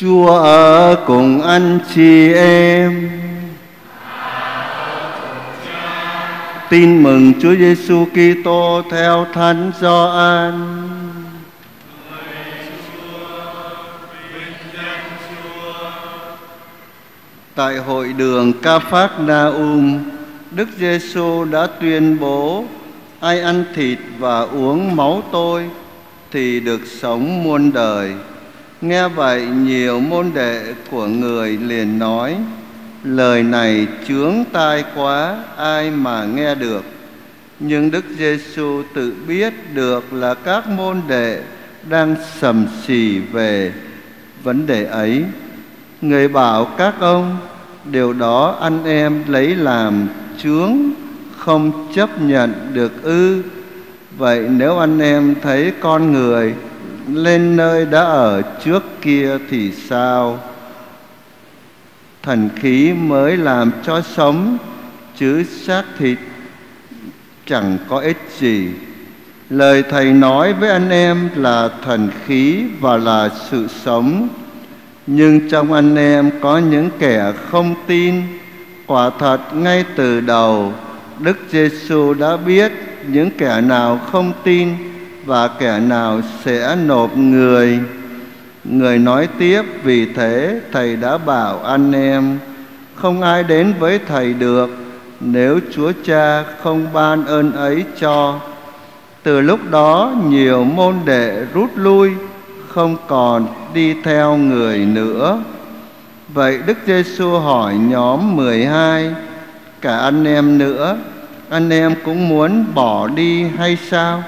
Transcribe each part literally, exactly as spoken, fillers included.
Chúa ở cùng anh chị em. Tin mừng Chúa Giêsu Kitô theo Thánh Gioan. Tại hội đường Caphanaum, Đức Giêsu đã tuyên bố: ai ăn thịt và uống máu tôi thì được sống muôn đời. Nghe vậy, nhiều môn đệ của người liền nói: lời này chướng tai quá, ai mà nghe được. Nhưng Đức Giêsu tự biết được là các môn đệ đang sầm xì về vấn đề ấy. Người bảo các ông: điều đó anh em lấy làm chướng, không chấp nhận được ư? Vậy nếu anh em thấy con người lên nơi đã ở trước kia thì sao? Thần khí mới làm cho sống, chứ xác thịt chẳng có ích gì. Lời Thầy nói với anh em là thần khí và là sự sống. Nhưng trong anh em có những kẻ không tin. Quả thật ngay từ đầu, Đức Giêsu đã biết những kẻ nào không tin và kẻ nào sẽ nộp người. Người nói tiếp: vì thế Thầy đã bảo anh em, không ai đến với Thầy được nếu Chúa Cha không ban ơn ấy cho. Từ lúc đó, nhiều môn đệ rút lui, không còn đi theo người nữa. Vậy Đức Giêsu hỏi nhóm mười hai: cả anh em nữa, anh em cũng muốn bỏ đi hay sao?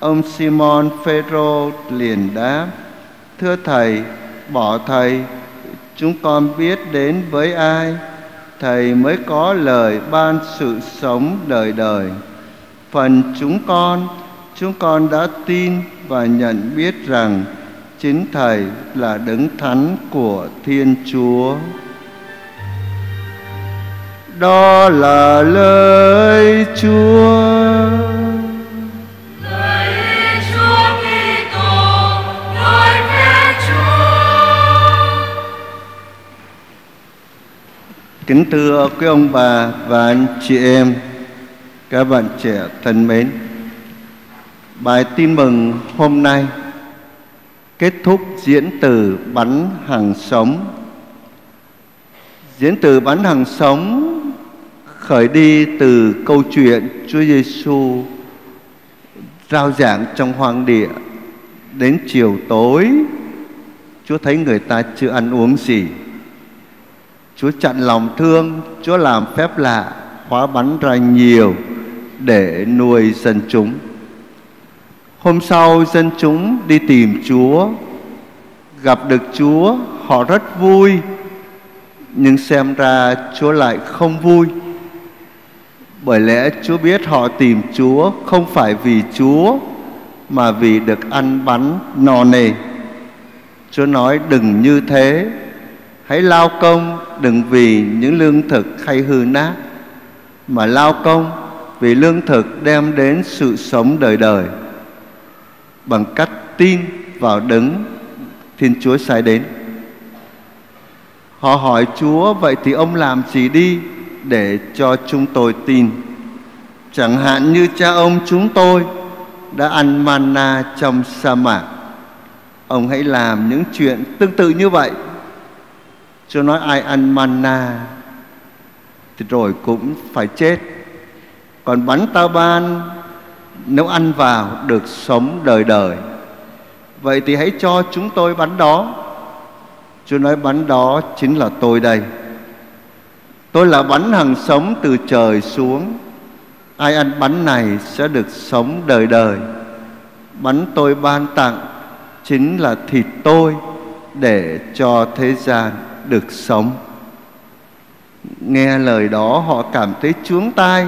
Ông Simon Phêrô liền đáp: thưa Thầy, bỏ Thầy, chúng con biết đến với ai? Thầy mới có lời ban sự sống đời đời. Phần chúng con, chúng con đã tin và nhận biết rằng chính Thầy là Đấng Thánh của Thiên Chúa. Đó là lời Chúa. Lời Chúa Kitô, lời Thiên Chúa. Kính thưa quý ông bà và anh chị em, các bạn trẻ thân mến, bài tin mừng hôm nay kết thúc diễn từ bắn hàng sống. Diễn từ bắn hàng sống khởi đi từ câu chuyện Chúa Giêsu rao giảng trong hoang địa. Đến chiều tối, Chúa thấy người ta chưa ăn uống gì, Chúa chặn lòng thương, Chúa làm phép lạ hóa bắn ra nhiều để nuôi dân chúng. Hôm sau, dân chúng đi tìm Chúa, gặp được Chúa, họ rất vui. Nhưng xem ra Chúa lại không vui, bởi lẽ Chúa biết họ tìm Chúa không phải vì Chúa, mà vì được ăn bắn no nê. Chúa nói: đừng như thế, hãy lao công đừng vì những lương thực hay hư nát, mà lao công vì lương thực đem đến sự sống đời đời, bằng cách tin vào Đấng Thiên Chúa sai đến. Họ hỏi Chúa: vậy thì ông làm gì đi để cho chúng tôi tin? Chẳng hạn như cha ông chúng tôi đã ăn manna trong sa mạc, ông hãy làm những chuyện tương tự như vậy. Chúa nói: ai ăn manna thì rồi cũng phải chết, còn bắn ta ban nếu ăn vào được sống đời đời. Vậy thì hãy cho chúng tôi bắn đó. Chúa nói: bắn đó chính là tôi đây. Tôi là bánh hằng sống từ trời xuống. Ai ăn bánh này sẽ được sống đời đời. Bánh tôi ban tặng chính là thịt tôi để cho thế gian được sống. Nghe lời đó, họ cảm thấy chướng tai.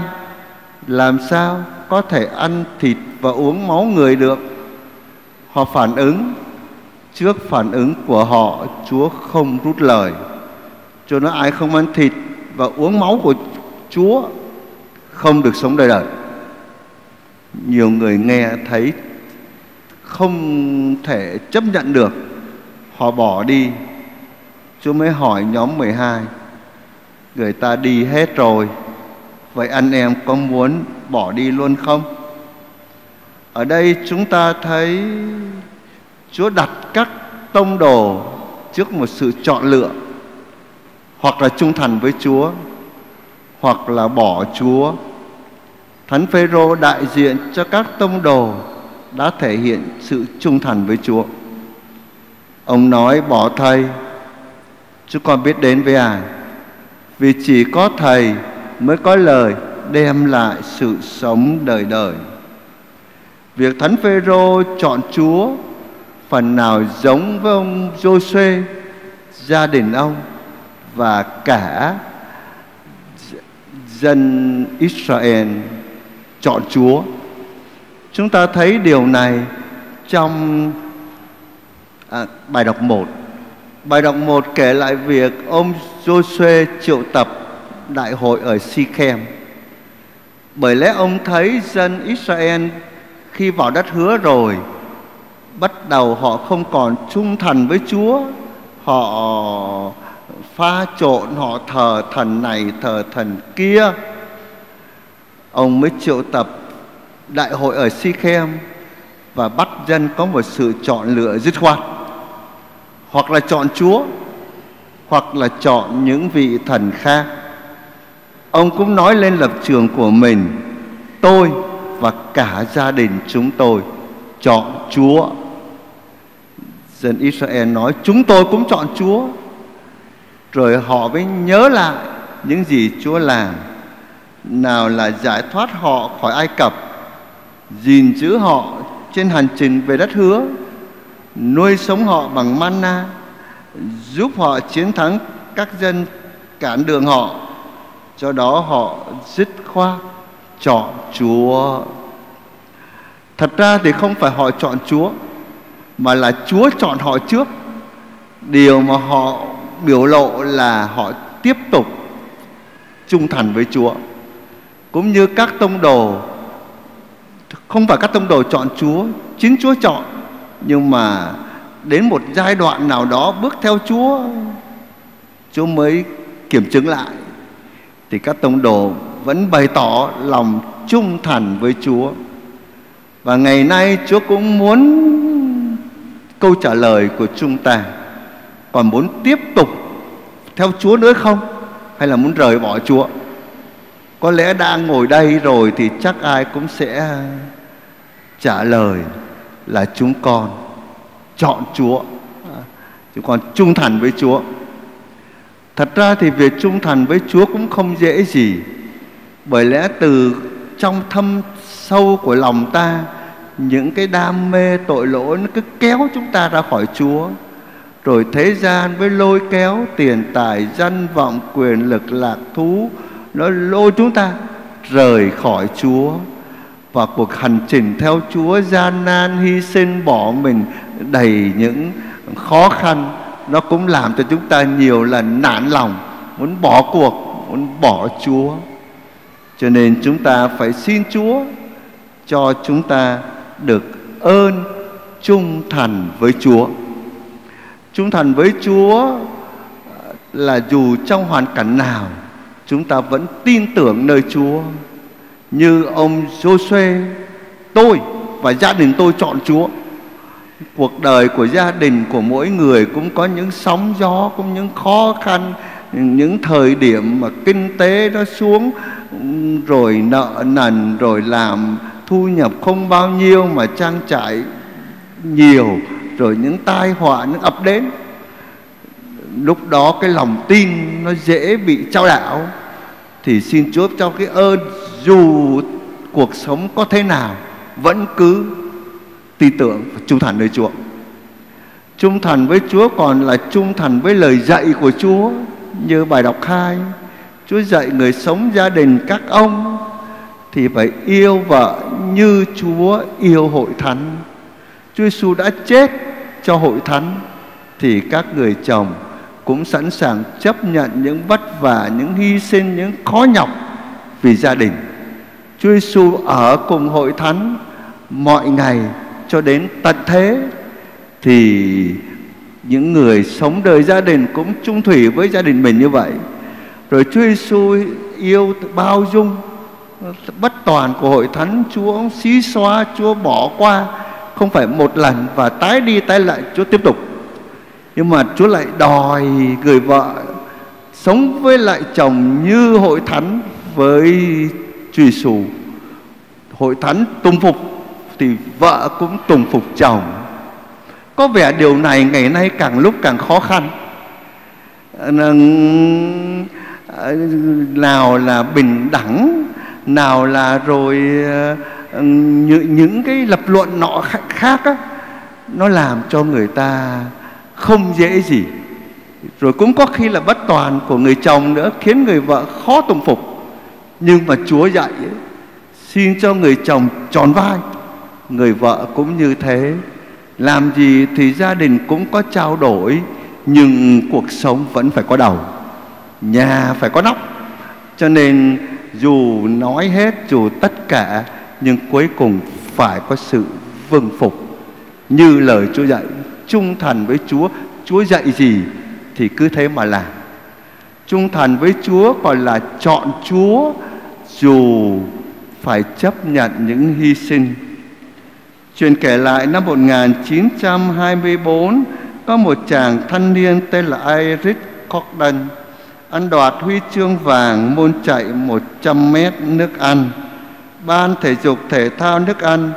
Làm sao có thể ăn thịt và uống máu người được? Họ phản ứng. Trước phản ứng của họ, Chúa không rút lời. Chúa nói: ai không ăn thịt và uống máu của Chúa không được sống đời đời. Nhiều người nghe thấy không thể chấp nhận được, họ bỏ đi, Chúa mới hỏi nhóm mười hai: người ta đi hết rồi, vậy anh em có muốn bỏ đi luôn không? Ở đây chúng ta thấy Chúa đặt các tông đồ trước một sự chọn lựa, hoặc là trung thành với Chúa, hoặc là bỏ Chúa. Thánh Phêrô đại diện cho các tông đồ đã thể hiện sự trung thành với Chúa. Ông nói: bỏ Thầy, chứ con biết đến với Ai, vì chỉ có Thầy mới có lời đem lại sự sống đời đời. Việc Thánh Phêrô chọn Chúa phần nào giống với ông Giô-suê, gia đình ông và cả dân Israel chọn Chúa. Chúng ta thấy điều này trong à, bài đọc một. Bài đọc một kể lại việc ông Giô-suê triệu tập đại hội ở Si-chem. Bởi lẽ ông thấy dân Israel khi vào đất hứa rồi, bắt đầu họ không còn trung thành với Chúa, họ pha trộn, họ thờ thần này, thờ thần kia. Ông mới triệu tập đại hội ở Si-chem và bắt dân có một sự chọn lựa dứt khoát, hoặc là chọn Chúa, hoặc là chọn những vị thần khác. Ông cũng nói lên lập trường của mình: tôi và cả gia đình chúng tôi chọn Chúa. Dân Israel nói: chúng tôi cũng chọn Chúa. Rồi họ mới nhớ lại những gì Chúa làm, nào là giải thoát họ khỏi Ai Cập, gìn giữ họ trên hành trình về đất hứa, nuôi sống họ bằng manna, giúp họ chiến thắng các dân cản đường họ. Do đó họ dứt khoát chọn Chúa. Thật ra thì không phải họ chọn Chúa, mà là Chúa chọn họ trước. Điều mà họ biểu lộ là họ tiếp tục trung thành với Chúa. Cũng như các tông đồ, không phải các tông đồ chọn Chúa, chính Chúa chọn, nhưng mà đến một giai đoạn nào đó bước theo Chúa, Chúa mới kiểm chứng lại. Thì các tông đồ vẫn bày tỏ lòng trung thành với Chúa. Và ngày nay Chúa cũng muốn câu trả lời của chúng ta: còn muốn tiếp tục theo Chúa nữa không, hay là muốn rời bỏ Chúa? Có lẽ đang ngồi đây rồi thì chắc ai cũng sẽ trả lời là chúng con chọn Chúa, chúng con trung thành với Chúa. Thật ra thì việc trung thành với Chúa cũng không dễ gì. Bởi lẽ từ trong thâm sâu của lòng ta, những cái đam mê tội lỗi nó cứ kéo chúng ta ra khỏi Chúa. Rồi thế gian với lôi kéo tiền tài, danh vọng, quyền lực, lạc thú, nó lôi chúng ta rời khỏi Chúa. Và cuộc hành trình theo Chúa gian nan, hy sinh, bỏ mình, đầy những khó khăn, nó cũng làm cho chúng ta nhiều lần nản lòng, muốn bỏ cuộc, muốn bỏ Chúa. Cho nên chúng ta phải xin Chúa cho chúng ta được ơn trung thành với Chúa. Trung thành với Chúa là dù trong hoàn cảnh nào, chúng ta vẫn tin tưởng nơi Chúa. Như ông Giô-suê: tôi và gia đình tôi chọn Chúa. Cuộc đời của gia đình của mỗi người cũng có những sóng gió, cũng những khó khăn, những thời điểm mà kinh tế nó xuống, rồi nợ nần, rồi làm thu nhập không bao nhiêu mà trang trải nhiều, rồi những tai họa, những ập đến. Lúc đó cái lòng tin nó dễ bị chao đảo. Thì xin Chúa cho cái ơn dù cuộc sống có thế nào, vẫn cứ tin tưởng và trung thành với Chúa. Trung thành với Chúa còn là trung thành với lời dạy của Chúa. Như bài đọc hai, Chúa dạy người sống gia đình các ông thì phải yêu vợ như Chúa yêu hội thánh. Chúa Giêsu đã chết cho hội thánh, thì các người chồng cũng sẵn sàng chấp nhận những vất vả, những hy sinh, những khó nhọc vì gia đình. Chúa Giêsu ở cùng hội thánh mọi ngày cho đến tận thế, thì những người sống đời gia đình cũng chung thủy với gia đình mình như vậy. Rồi Chúa Giêsu yêu bao dung, bất toàn của hội thánh, Chúa xí xóa, Chúa bỏ qua, không phải một lần và tái đi tái lại Chúa tiếp tục. Nhưng mà Chúa lại đòi người vợ sống với lại chồng như hội thánh với Chúa Giêsu. Hội thánh tùng phục thì vợ cũng tùng phục chồng. Có vẻ điều này ngày nay càng lúc càng khó khăn. Nào là bình đẳng, nào là rồi những cái lập luận nọ khác á, nó làm cho người ta không dễ gì. Rồi cũng có khi là bất toàn của người chồng nữa, khiến người vợ khó tùng phục. Nhưng mà Chúa dạy ấy, xin cho người chồng tròn vai, người vợ cũng như thế. Làm gì thì gia đình cũng có trao đổi, nhưng cuộc sống vẫn phải có đầu, nhà phải có nóc. Cho nên dù nói hết, dù tất cả, nhưng cuối cùng phải có sự vâng phục như lời Chúa dạy. Trung thành với Chúa, Chúa dạy gì thì cứ thế mà làm. Trung thành với Chúa gọi là chọn Chúa, dù phải chấp nhận những hy sinh. Chuyện kể lại năm một nghìn chín trăm hai mươi tư, có một chàng thanh niên tên là Eric Liddell ăn đoạt huy chương vàng môn chạy một trăm mét nước Anh. Ban thể dục thể thao nước Anh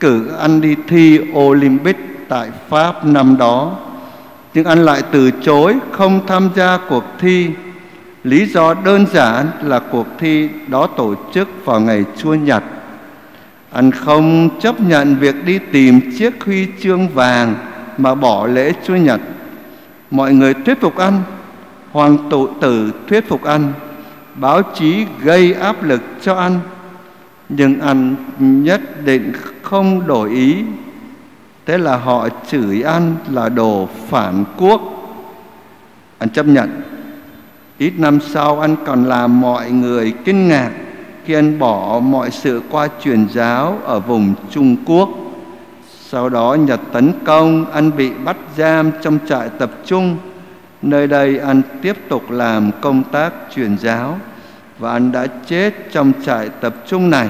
cử anh đi thi Olympic tại Pháp năm đó, nhưng anh lại từ chối không tham gia cuộc thi. Lý do đơn giản là cuộc thi đó tổ chức vào ngày Chúa Nhật. Anh không chấp nhận việc đi tìm chiếc huy chương vàng mà bỏ lễ Chúa Nhật. Mọi người thuyết phục anh, hoàng tụ tử thuyết phục anh, báo chí gây áp lực cho anh, nhưng anh nhất định không đổi ý. Thế là họ chửi anh là đồ phản quốc. Anh chấp nhận. Ít năm sau, anh còn làm mọi người kinh ngạc khi anh bỏ mọi sự qua truyền giáo ở vùng Trung Quốc. Sau đó Nhật tấn công, anh bị bắt giam trong trại tập trung. Nơi đây anh tiếp tục làm công tác truyền giáo, và anh đã chết trong trại tập trung này.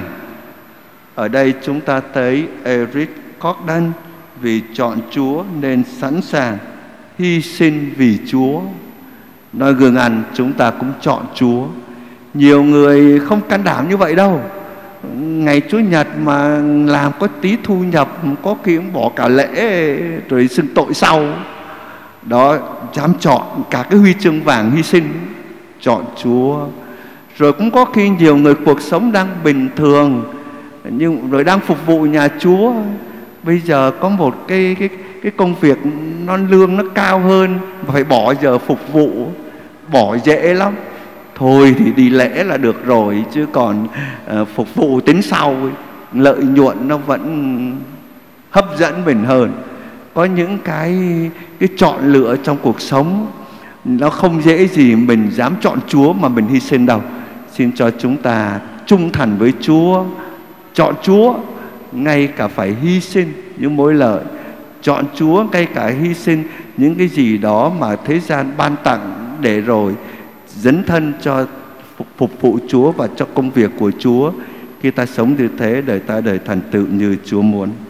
Ở đây chúng ta thấy Eric Liddell vì chọn Chúa nên sẵn sàng hy sinh vì Chúa. Nói gương ăn, chúng ta cũng chọn Chúa. Nhiều người không can đảm như vậy đâu. Ngày Chúa Nhật mà làm có tí thu nhập, có khi cũng bỏ cả lễ rồi xưng tội sau. Đó, dám chọn cả cái huy chương vàng hy sinh, chọn Chúa. Rồi cũng có khi nhiều người cuộc sống đang bình thường, nhưng rồi đang phục vụ nhà Chúa. Bây giờ có một cái, cái, cái công việc nó lương nó cao hơn, phải bỏ giờ phục vụ, bỏ dễ lắm. Thôi thì đi lễ là được rồi, chứ còn uh, phục vụ tính sau. Lợi nhuận nó vẫn hấp dẫn mình hơn. Có những cái, cái chọn lựa trong cuộc sống, nó không dễ gì mình dám chọn Chúa mà mình hy sinh đâu. Xin cho chúng ta trung thành với Chúa, chọn Chúa, ngay cả phải hy sinh những mối lợi, chọn Chúa ngay cả hy sinh những cái gì đó mà thế gian ban tặng, để rồi dấn thân cho phục vụ Chúa và cho công việc của Chúa. Khi ta sống như thế, đời ta đời thành tựu như Chúa muốn.